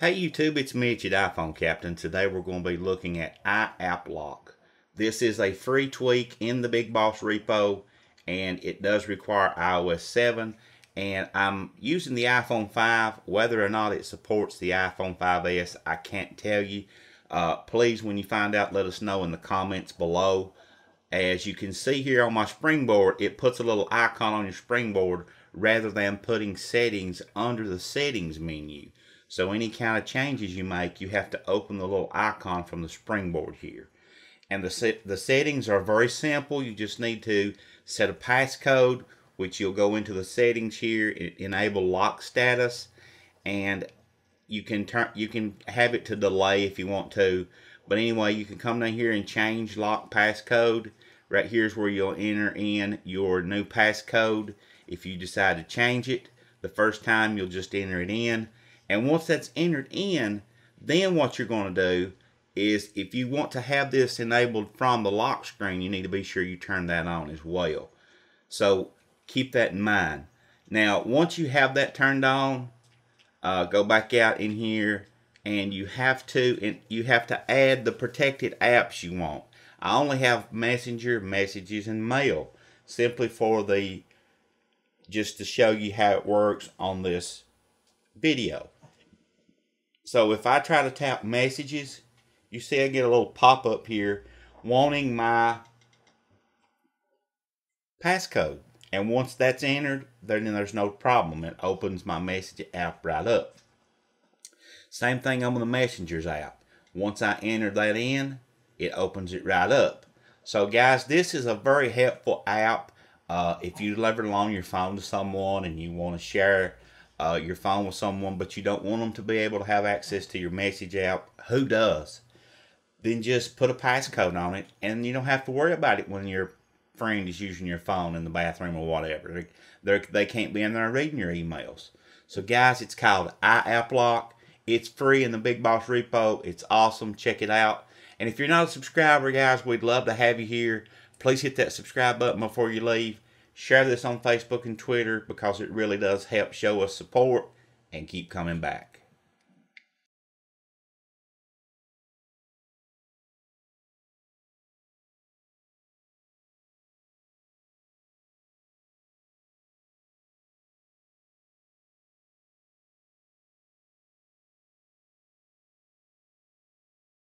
Hey YouTube, it's Mitch at iPhone Captain. Today we're going to be looking at iAppLock. This is a free tweak in the Big Boss repo and it does require iOS 7. And I'm using the iPhone 5. Whether or not it supports the iPhone 5S, I can't tell you. Please, when you find out, let us know in the comments below. As you can see here on my springboard, it puts a little icon on your springboard rather than putting settings under the settings menu. So any kind of changes you make, you have to open the little icon from the springboard here. And the settings are very simple. You just need to set a passcode, which you'll go into the settings here, enable lock status, and you can have it to delay if you want to. But anyway, you can come down here and change lock passcode. Right here's where you'll enter in your new passcode if you decide to change it. The first time you'll just enter it in. And once that's entered in, then what you're going to do is, if you want to have this enabled from the lock screen, you need to be sure you turn that on as well. So keep that in mind. Now, once you have that turned on, go back out in here, and you have to add the protected apps you want. I only have Messenger, Messages, and Mail, simply for just to show you how it works on this video. So if I try to tap Messages, you see I get a little pop-up here wanting my passcode. And once that's entered, then there's no problem. It opens my message app right up. Same thing on the Messengers app. Once I enter that in, it opens it right up. So guys, this is a very helpful app. If you ever loan your phone to someone and you want to share your phone with someone, but you don't want them to be able to have access to your message app, who does? Then just put a passcode on it, and you don't have to worry about it when your friend is using your phone in the bathroom or whatever. They can't be in there reading your emails. So guys, it's called iAppLock. It's free in the Big Boss repo. It's awesome. Check it out. And if you're not a subscriber, guys, we'd love to have you here. Please hit that subscribe button before you leave. Share this on Facebook and Twitter because it really does help show us support and keep coming back.